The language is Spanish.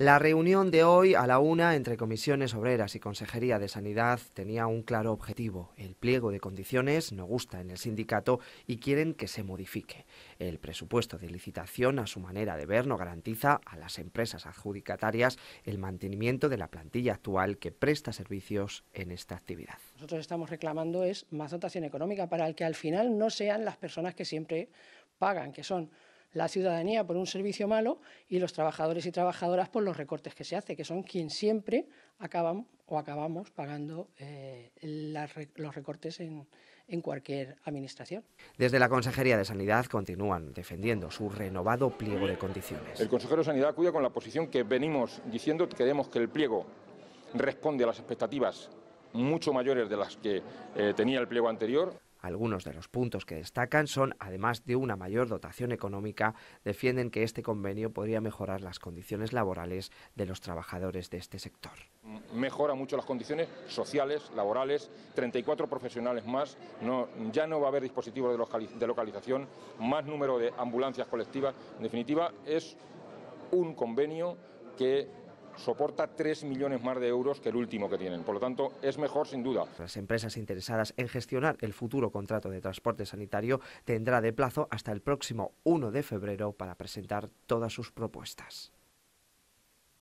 La reunión de hoy a la una entre Comisiones Obreras y Consejería de Sanidad tenía un claro objetivo. El pliego de condiciones no gusta en el sindicato y quieren que se modifique. El presupuesto de licitación, a su manera de ver, no garantiza a las empresas adjudicatarias el mantenimiento de la plantilla actual que presta servicios en esta actividad. Nosotros estamos reclamando es más dotación económica para el que al final no sean las personas que siempre pagan, que son la ciudadanía por un servicio malo y los trabajadores y trabajadoras por los recortes que se hace, que son quienes siempre acaban o acabamos pagando los recortes en cualquier administración. Desde la Consejería de Sanidad continúan defendiendo su renovado pliego de condiciones. El consejero de Sanidad acude con la posición que venimos diciendo, que creemos que el pliego responde a las expectativas mucho mayores de las que tenía el pliego anterior. Algunos de los puntos que destacan son, además de una mayor dotación económica, defienden que este convenio podría mejorar las condiciones laborales de los trabajadores de este sector. Mejora mucho las condiciones sociales, laborales, 34 profesionales más, ya no va a haber dispositivos de localización, más número de ambulancias colectivas. En definitiva, es un convenio que soporta 3 millones más de euros que el último que tienen. Por lo tanto, es mejor sin duda. Las empresas interesadas en gestionar el futuro contrato de transporte sanitario tendrá de plazo hasta el próximo 1 de febrero para presentar todas sus propuestas.